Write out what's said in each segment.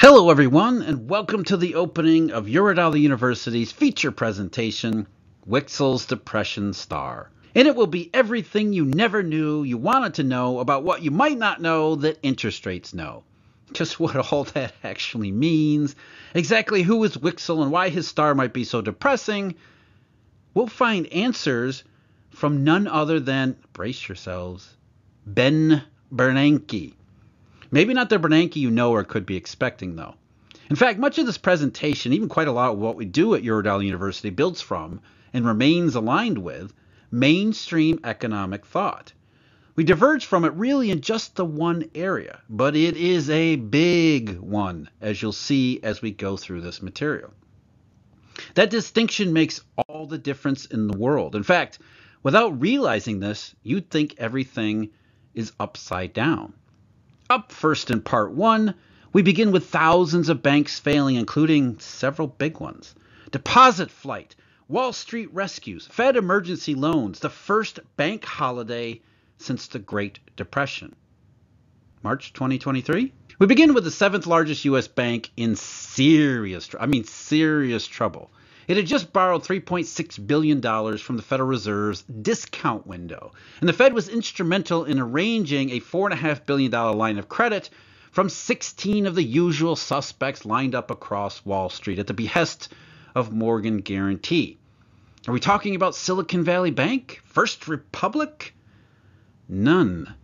Hello everyone, and welcome to the opening of Eurodollar University's feature presentation, Wicksell's Depression Star. And it will be everything you never knew you wanted to know about what you might not know that interest rates know. Just what all that actually means, exactly who is Wicksell and why his star might be so depressing. We'll find answers from none other than, brace yourselves, Ben Bernanke. Maybe not the Bernanke you know or could be expecting, though. In fact, much of this presentation, even quite a lot of what we do at Eurodollar University, builds from and remains aligned with mainstream economic thought. We diverge from it really in just the one area, but it is a big one, as you'll see as we go through this material. That distinction makes all the difference in the world. In fact, without realizing this, you'd think everything is upside down. Up first in part one, we begin with thousands of banks failing, including several big ones. Deposit flight, Wall Street rescues, Fed emergency loans, the first bank holiday since the Great Depression. March 2023. We begin with the seventh largest U.S. bank in serious trouble. It had just borrowed $3.6 billion from the Federal Reserve's discount window, and the Fed was instrumental in arranging a $4.5 billion line of credit from 16 of the usual suspects lined up across Wall Street at the behest of Morgan Guaranty. Are we talking about Silicon Valley Bank? First Republic? None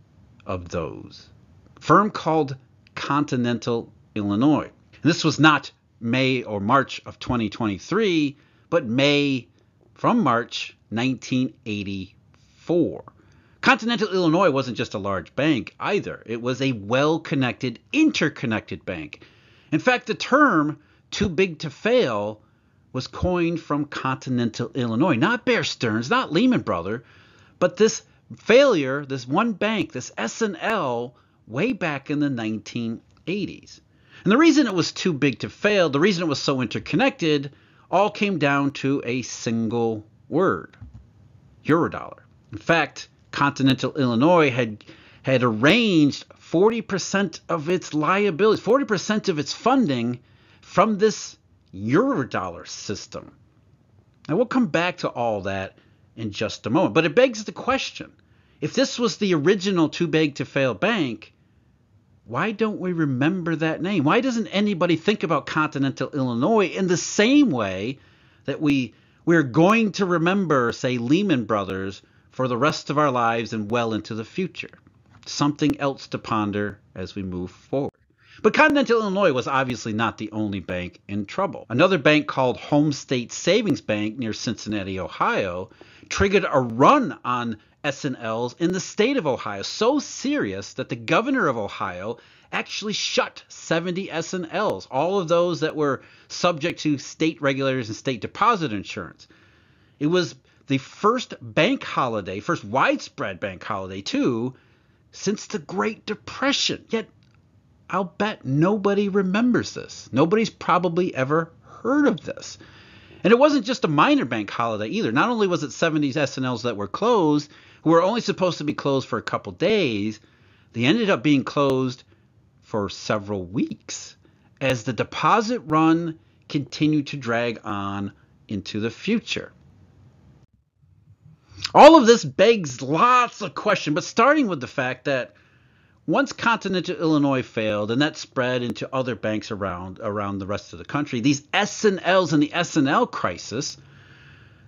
of those. A firm called Continental Illinois. And this was not May or March of 2023, but March 1984. Continental Illinois wasn't just a large bank either. It was a well-connected, interconnected bank. In fact, the term too big to fail was coined from Continental Illinois, not Bear Stearns, not Lehman Brothers, but this failure, this one bank, this S&L, way back in the 1980s. And the reason it was too big to fail, the reason it was so interconnected, all came down to a single word: Eurodollar. In fact, Continental Illinois had arranged 40% of its liabilities, 40% of its funding from this Eurodollar system. Now we'll come back to all that in just a moment, but it begs the question, if this was the original too big to fail bank, why don't we remember that name? Why doesn't anybody think about Continental Illinois in the same way that we're going to remember, say, Lehman Brothers for the rest of our lives and well into the future? Something else to ponder as we move forward. But Continental Illinois was obviously not the only bank in trouble. Another bank called Home State Savings Bank near Cincinnati, Ohio, triggered a run on S&Ls in the state of Ohio, so serious that the governor of Ohio actually shut 70 S&Ls, all of those that were subject to state regulators and state deposit insurance. It was the first bank holiday, first widespread bank holiday too, since the Great Depression. Yet, I'll bet nobody remembers this. Nobody's probably ever heard of this. And it wasn't just a minor bank holiday either. Not only was it 70 S&Ls that were closed, who were only supposed to be closed for a couple days, they ended up being closed for several weeks as the deposit run continued to drag on into the future. All of this begs lots of questions, but starting with the fact that once Continental Illinois failed, and that spread into other banks around the rest of the country, these S&Ls and the S&L crisis,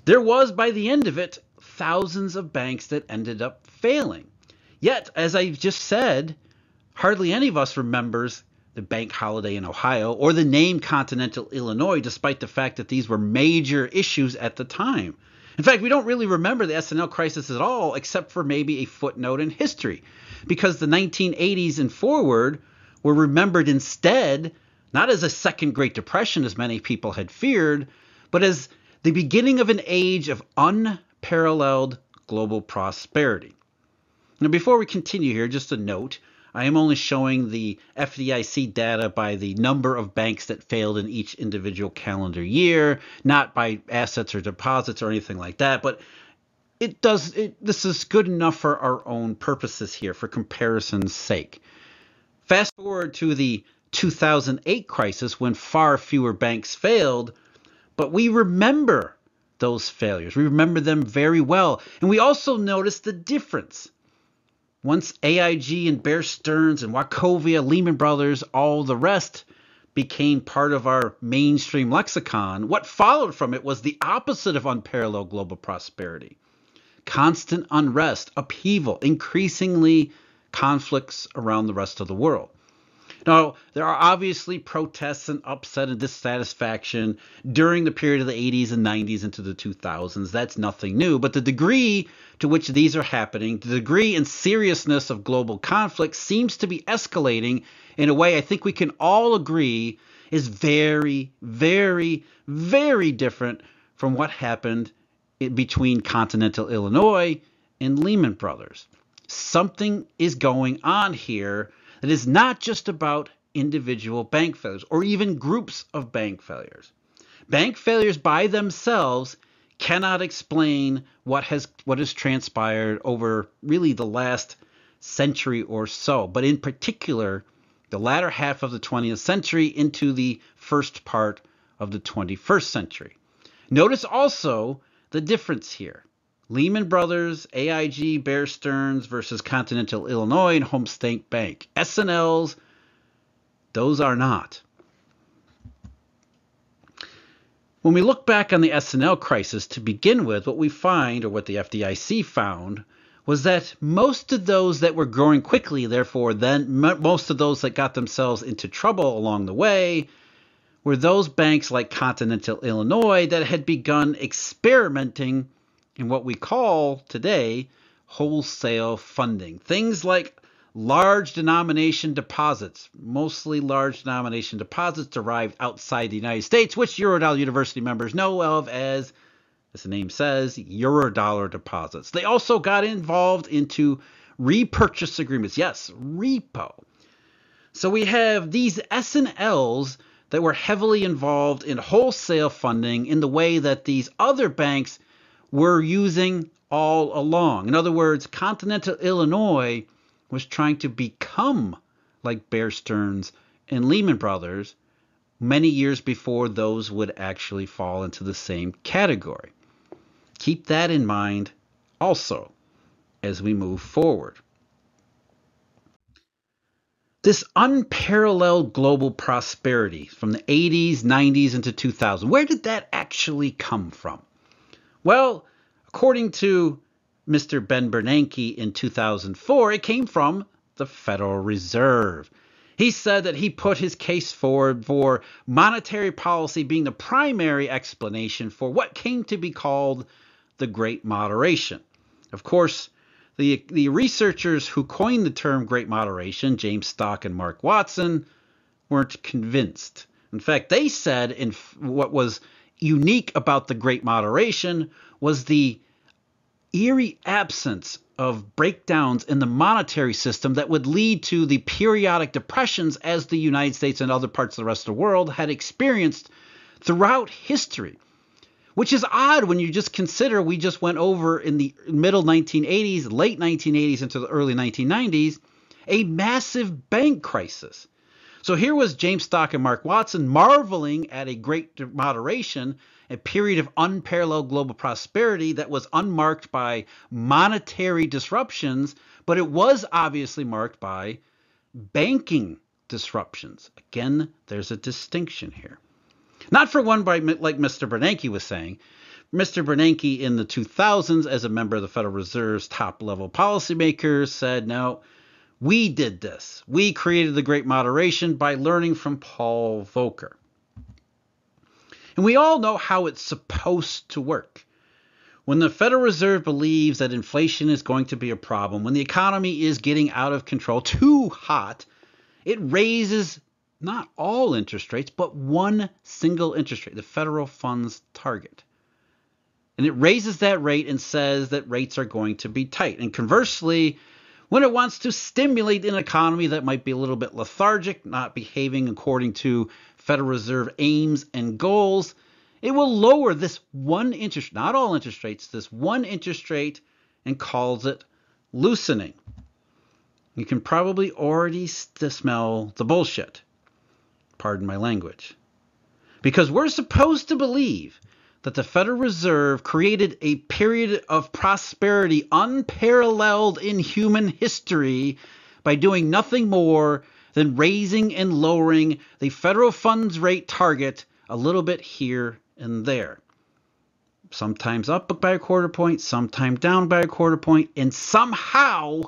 there was, by the end of it, thousands of banks that ended up failing. Yet, as I just said, hardly any of us remembers the bank holiday in Ohio or the name Continental Illinois, despite the fact that these were major issues at the time. In fact, we don't really remember the S&L crisis at all, except for maybe a footnote in history, because the 1980s and forward were remembered instead, not as a second Great Depression as many people had feared, but as the beginning of an age of unparalleled global prosperity. Now, before we continue here, just a note, I am only showing the FDIC data by the number of banks that failed in each individual calendar year, not by assets or deposits or anything like that. But this is good enough for our own purposes here, for comparison's sake. Fast forward to the 2008 crisis when far fewer banks failed, but we remember those failures. We remember them very well. And we also notice the difference. Once AIG and Bear Stearns and Wachovia, Lehman Brothers, all the rest became part of our mainstream lexicon, what followed from it was the opposite of unparalleled global prosperity. Constant unrest, upheaval, increasingly conflicts around the rest of the world. Now, there are obviously protests and upset and dissatisfaction during the period of the 80s and 90s into the 2000s. That's nothing new. But the degree to which these are happening, the degree and seriousness of global conflict seems to be escalating in a way I think we can all agree is very, very, very different from what happened between Continental Illinois and Lehman Brothers. Something is going on here that is not just about individual bank failures or even groups of bank failures. Bank failures by themselves cannot explain what has transpired over really the last century or so, but in particular, the latter half of the 20th century into the first part of the 21st century. Notice also the difference here. Lehman Brothers, AIG, Bear Stearns versus Continental Illinois and Home State Bank. S&Ls, those are not. When we look back on the S&L crisis to begin with, what we find, or what the FDIC found, was that most of those that were growing quickly, therefore then most of those that got themselves into trouble along the way, were those banks like Continental Illinois that had begun experimenting in what we call today wholesale funding. Things like large denomination deposits, mostly large denomination deposits derived outside the United States, which Eurodollar University members know of as the name says, Eurodollar deposits. They also got involved into repurchase agreements. Yes, repo. So we have these S&Ls that were heavily involved in wholesale funding in the way that these other banks were using all along. In other words, Continental Illinois was trying to become like Bear Stearns and Lehman Brothers many years before those would actually fall into the same category. Keep that in mind also as we move forward. This unparalleled global prosperity from the 80s, 90s into 2000, where did that actually come from? Well, according to Mr. Ben Bernanke in 2004, it came from the Federal Reserve. He said that he put his case forward for monetary policy being the primary explanation for what came to be called the Great Moderation. Of course, the researchers who coined the term Great Moderation, James Stock and Mark Watson, weren't convinced. In fact, they said in what was unique about the Great Moderation was the eerie absence of breakdowns in the monetary system that would lead to the periodic depressions as the United States and other parts of the rest of the world had experienced throughout history, which is odd when you just consider we just went over in the middle 1980s, late 1980s into the early 1990s, a massive bank crisis. So here was James Stock and Mark Watson marveling at a great moderation, a period of unparalleled global prosperity that was unmarked by monetary disruptions, but it was obviously marked by banking disruptions. Again, there's a distinction here. Not for one, like Mr. Bernanke was saying. Mr. Bernanke in the 2000s, as a member of the Federal Reserve's top-level policymakers, said, no, we did this. We created the Great Moderation by learning from Paul Volcker. And we all know how it's supposed to work. When the Federal Reserve believes that inflation is going to be a problem, when the economy is getting out of control, too hot, it raises not all interest rates, but one single interest rate, the federal funds target. And it raises that rate and says that rates are going to be tight. And conversely, when it wants to stimulate an economy that might be a little bit lethargic, not behaving according to Federal Reserve aims and goals, it will lower this one interest, not all interest rates, this one interest rate, and calls it loosening. You can probably already smell the bullshit. Pardon my language. Because we're supposed to believe that the Federal Reserve created a period of prosperity unparalleled in human history by doing nothing more than raising and lowering the federal funds rate target a little bit here and there. Sometimes up by a quarter point, sometimes down by a quarter point, and somehow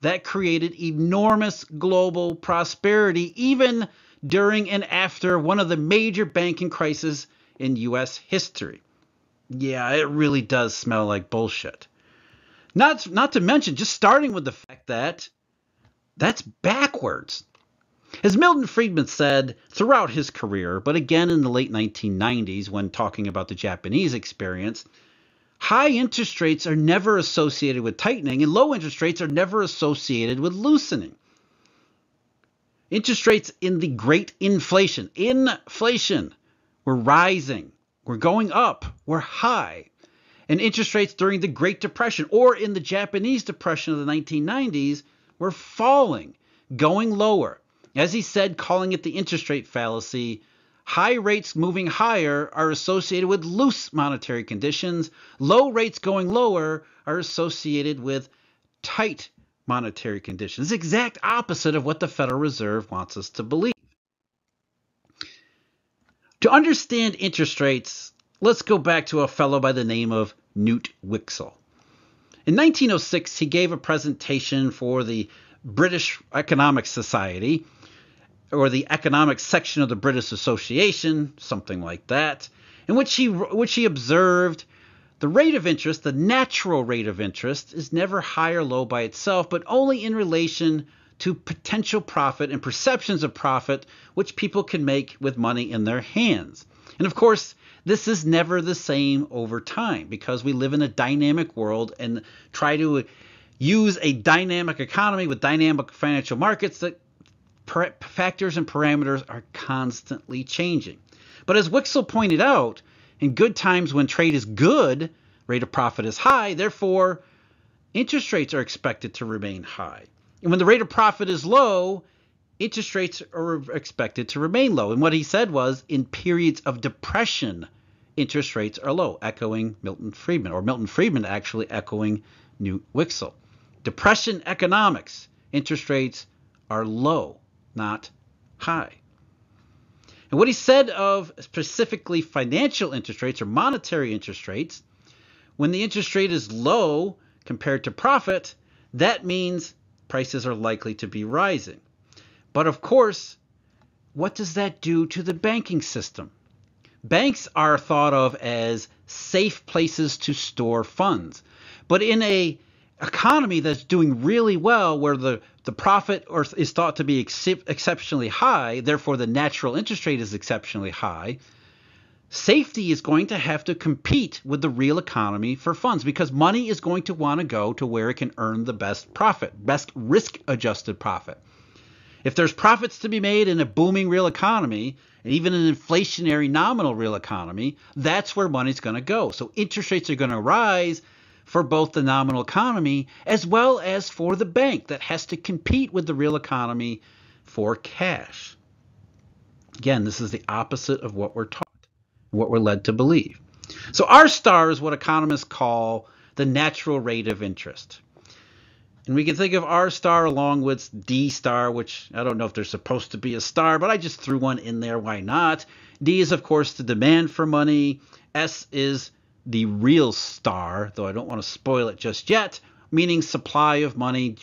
that created enormous global prosperity even during and after one of the major banking crises in U.S. history. Yeah, it really does smell like bullshit. Not to mention, just starting with the fact that that's backwards. As Milton Friedman said throughout his career, but again in the late 1990s when talking about the Japanese experience, high interest rates are never associated with tightening, and low interest rates are never associated with loosening. Interest rates in the great inflation, were rising, were going up, were high. And interest rates during the Great Depression or in the Japanese Depression of the 1990s were falling, going lower. As he said, calling it the interest rate fallacy, high rates moving higher are associated with loose monetary conditions. Low rates going lower are associated with tight monetary conditions. Exact opposite of what the Federal Reserve wants us to believe. To understand interest rates, let's go back to a fellow by the name of Knut Wicksell. In 1906, he gave a presentation for the British Economic Society, or the economic section of the British Association, something like that, in which he observed the rate of interest, the natural rate of interest, is never high or low by itself, but only in relation to potential profit and perceptions of profit which people can make with money in their hands. And of course, this is never the same over time because we live in a dynamic world and try to use a dynamic economy with dynamic financial markets that factors and parameters are constantly changing. But as Wicksell pointed out, in good times when trade is good, rate of profit is high, therefore interest rates are expected to remain high. And when the rate of profit is low, interest rates are expected to remain low. And what he said was, in periods of depression, interest rates are low, echoing Milton Friedman, or Milton Friedman actually echoing Knut Wicksell. Depression economics, interest rates are low, not high. And what he said of specifically financial interest rates or monetary interest rates, when the interest rate is low compared to profit, that means prices are likely to be rising. But of course, what does that do to the banking system? Banks are thought of as safe places to store funds. But in an economy that's doing really well, where the profit is thought to be exceptionally high, therefore the natural interest rate is exceptionally high, safety is going to have to compete with the real economy for funds because money is going to want to go to where it can earn the best profit, best risk-adjusted profit. If there's profits to be made in a booming real economy, and even an inflationary nominal real economy, that's where money's going to go. So interest rates are going to rise for both the nominal economy as well as for the bank that has to compete with the real economy for cash. Again, this is the opposite of what we're talking about, what we're led to believe. So R star is what economists call the natural rate of interest. And we can think of R star along with D star, which I don't know if there's supposed to be a star, but I just threw one in there. Why not? D is, of course, the demand for money. S is the real star, though I don't want to spoil it just yet, meaning supply of money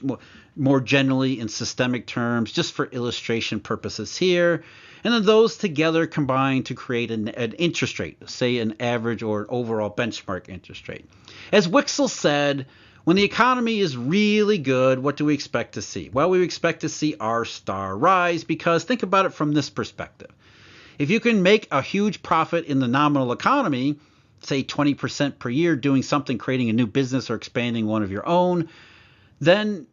more generally in systemic terms, just for illustration purposes here. And then those together combine to create an interest rate, say an average or an overall benchmark interest rate. As Wicksell said, when the economy is really good, what do we expect to see? Well, we expect to see R star rise because think about it from this perspective. If you can make a huge profit in the nominal economy, say 20% per year doing something, creating a new business or expanding one of your own, then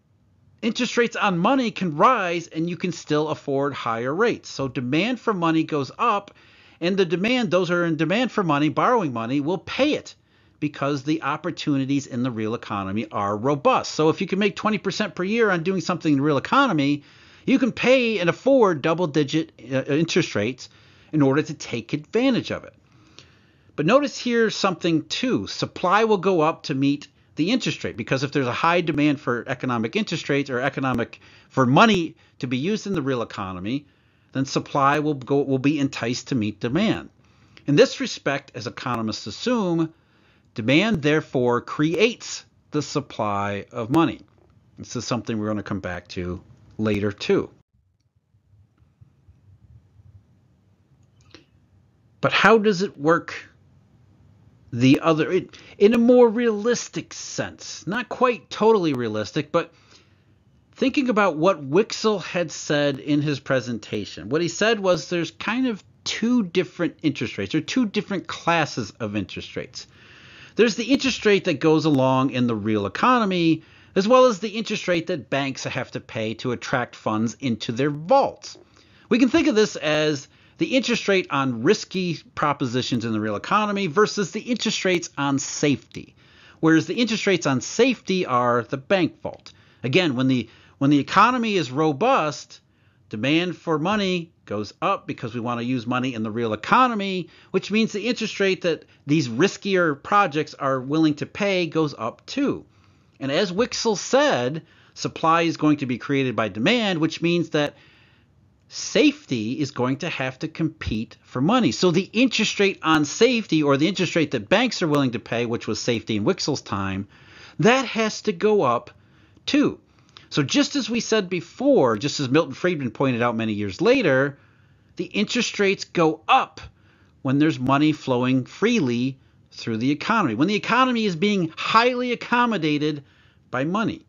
interest rates on money can rise and you can still afford higher rates. So demand for money goes up and the demand, those who are in demand for money, borrowing money, will pay it because the opportunities in the real economy are robust. So if you can make 20% per year on doing something in the real economy, You can pay and afford double-digit interest rates in order to take advantage of it. But notice here's something too. Supply will go up to meet the interest rate, because if there's a high demand for economic interest rates or for money to be used in the real economy, then supply will be enticed to meet demand. In this respect, as economists assume, demand therefore creates the supply of money. This is something we're going to come back to later too. But how does it work in a more realistic sense? Not quite totally realistic, but thinking about what Wicksell had said in his presentation. What he said was there's kind of two different interest rates, or two different classes of interest rates. There's the interest rate that goes along in the real economy, as well as the interest rate that banks have to pay to attract funds into their vaults. We can think of this as the interest rate on risky propositions in the real economy versus the interest rates on safety, whereas the interest rates on safety are the bank vault. Again, when the economy is robust, demand for money goes up because we want to use money in the real economy, which means the interest rate that these riskier projects are willing to pay goes up too. And as Wicksell said, supply is going to be created by demand, which means that safety is going to have to compete for money. So the interest rate on safety, or the interest rate that banks are willing to pay, which was safety in Wicksell's time, that has to go up too. So just as we said before, just as Milton Friedman pointed out many years later, the interest rates go up when there's money flowing freely through the economy, when the economy is being highly accommodated by money.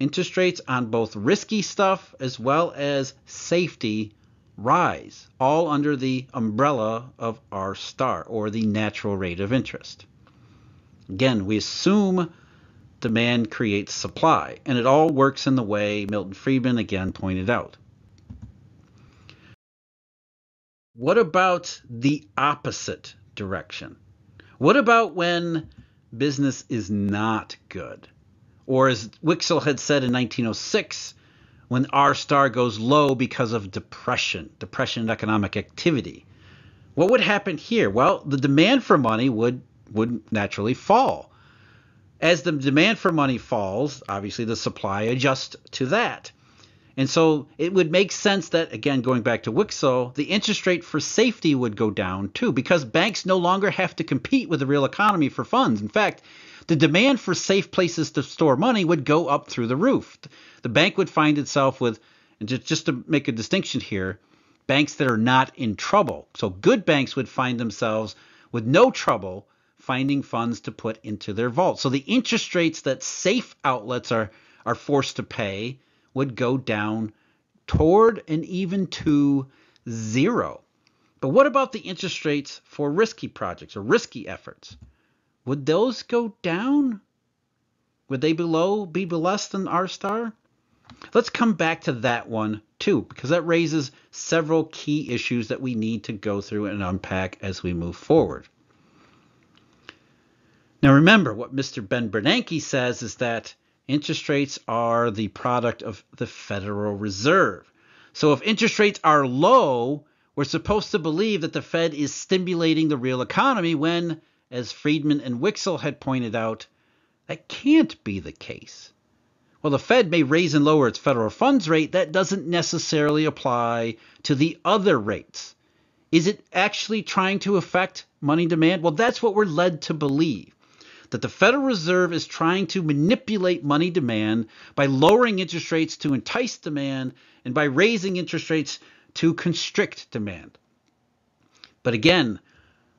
Interest rates on both risky stuff as well as safety rise, all under the umbrella of R star, or the natural rate of interest. Again, we assume demand creates supply, and it all works in the way Milton Friedman again pointed out. What about the opposite direction? What about when business is not good? Or as Wicksell had said in 1906, when R star goes low because of depression and economic activity. What would happen here? Well, the demand for money would naturally fall. As the demand for money falls, obviously the supply adjusts to that. And so it would make sense that, again, going back to Wicksell, the interest rate for safety would go down too, because banks no longer have to compete with the real economy for funds. In fact, the demand for safe places to store money would go up through the roof. The bank would find itself with, and just to make a distinction here, banks that are not in trouble. So good banks would find themselves with no trouble finding funds to put into their vault. So the interest rates that safe outlets are forced to pay would go down toward and even to zero. But what about the interest rates for risky projects or risky efforts? Would those go down? Would they be less than R star? Let's come back to that one too, because that raises several key issues that we need to go through and unpack as we move forward. Now remember, what Mr. Ben Bernanke says is that interest rates are the product of the Federal Reserve. So if interest rates are low, we're supposed to believe that the Fed is stimulating the real economy when, as Friedman and Wicksell had pointed out, that can't be the case. While the Fed may raise and lower its federal funds rate, that doesn't necessarily apply to the other rates. Is it actually trying to affect money demand? Well, that's what we're led to believe, that the Federal Reserve is trying to manipulate money demand by lowering interest rates to entice demand and by raising interest rates to constrict demand. But again,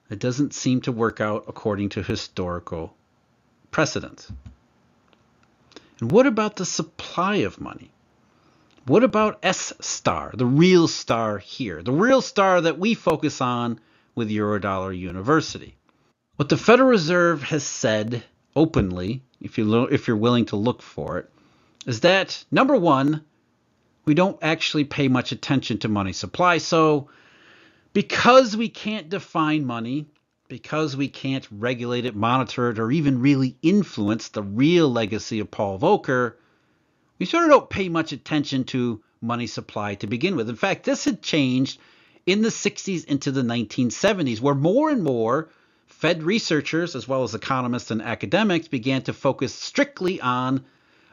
it doesn't seem to work out according to historical precedents. And what about the supply of money? What about S star, the real star here, the real star that we focus on with Eurodollar University? What the Federal Reserve has said openly, if you're willing to look for it, is that, number one, we don't actually pay much attention to money supply, so because we can't define money, because we can't regulate it, monitor it, or even really influence the real legacy of Paul Volcker, we sort of don't pay much attention to money supply to begin with. In fact, this had changed in the 60s into the 1970s, where more and more Fed researchers, as well as economists and academics, began to focus strictly on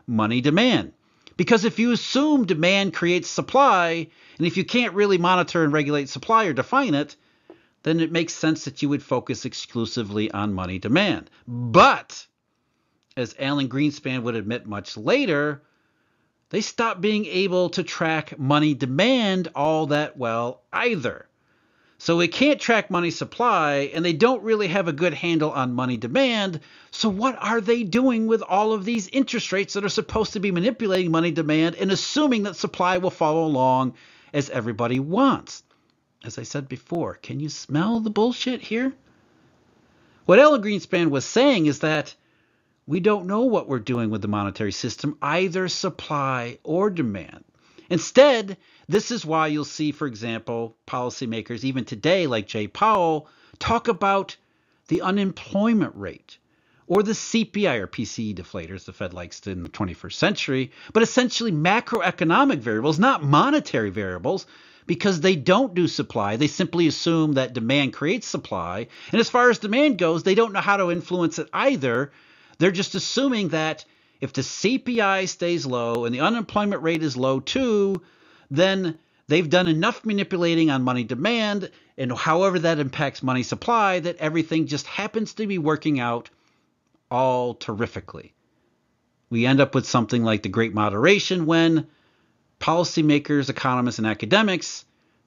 money demand. Because if you assume demand creates supply, and if you can't really monitor and regulate supply or define it, then it makes sense that you would focus exclusively on money demand. But, as Alan Greenspan would admit much later, they stopped being able to track money demand all that well either. So they can't track money supply, and they don't really have a good handle on money demand. So what are they doing with all of these interest rates that are supposed to be manipulating money demand and assuming that supply will follow along as everybody wants? As I said before, can you smell the bullshit here? What Alan Greenspan was saying is that we don't know what we're doing with the monetary system, either supply or demand. Instead, this is why you'll see, for example, policymakers even today like Jay Powell talk about the unemployment rate or the CPI or PCE deflators the Fed likes in the 21st century, but essentially macroeconomic variables, not monetary variables, because they don't do supply. They simply assume that demand creates supply. And as far as demand goes, they don't know how to influence it either. They're just assuming that if the CPI stays low and the unemployment rate is low too, then they've done enough manipulating on money demand and however that impacts money supply that everything just happens to be working out all terrifically. We end up with something like the Great Moderation when policymakers, economists, and academics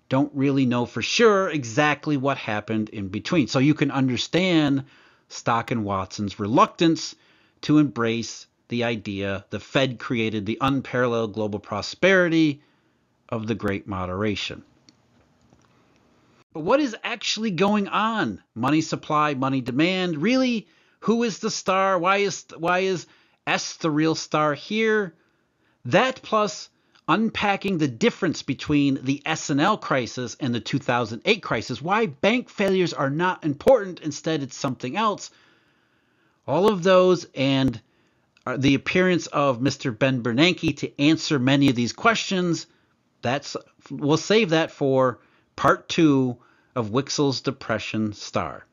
don't really know for sure exactly what happened in between. So you can understand Stock and Watson's reluctance to embrace the idea the Fed created the unparalleled global prosperity of the Great Moderation. But what is actually going on? Money supply, money demand, really? Who is the star? Why is S the real star here? That plus unpacking the difference between the S&L crisis and the 2008 crisis, why bank failures are not important, instead it's something else. All of those and the appearance of Mr. Ben Bernanke to answer many of these questions, we'll save that for part two of Wicksell's Depression Star.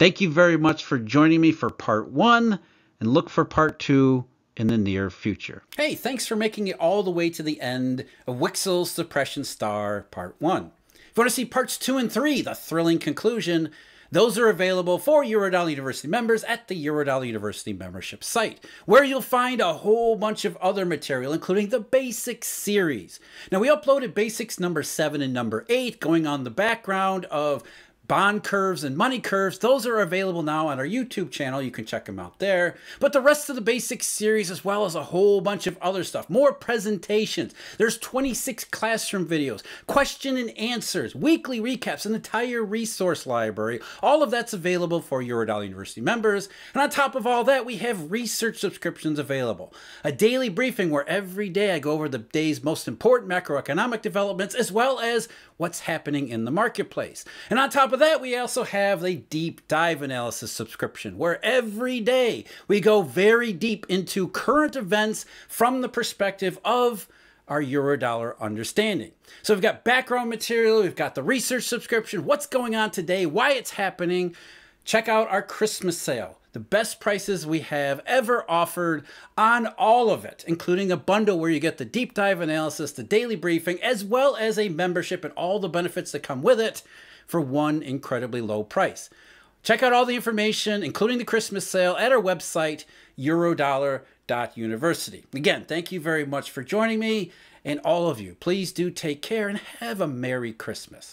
Thank you very much for joining me for part one, and look for part two in the near future. Hey, thanks for making it all the way to the end of Wicksell's Depression Star Part 1. If you want to see Parts 2 and 3, the thrilling conclusion, those are available for Eurodollar University members at the Eurodollar University membership site, where you'll find a whole bunch of other material, including the Basics series. Now, we uploaded Basics number 7 and number 8, going on the background of bond curves and money curves. Those are available now on our YouTube channel. You can check them out there. But the rest of the Basics series, as well as a whole bunch of other stuff, more presentations. There's 26 classroom videos, question and answers, weekly recaps, an entire resource library. All of that's available for Eurodollar University members. And on top of all that, we have research subscriptions available. A daily briefing where every day I go over the day's most important macroeconomic developments, as well as what's happening in the marketplace. And on top of that, we also have a deep dive analysis subscription where every day we go very deep into current events from the perspective of our Eurodollar understanding. So we've got background material, we've got the research subscription, what's going on today, why it's happening. Check out our Christmas sale. The best prices we have ever offered on all of it, including a bundle where you get the deep dive analysis, the daily briefing, as well as a membership and all the benefits that come with it for one incredibly low price. Check out all the information, including the Christmas sale, at our website, eurodollar.university. Again, thank you very much for joining me, and all of you, please do take care and have a Merry Christmas.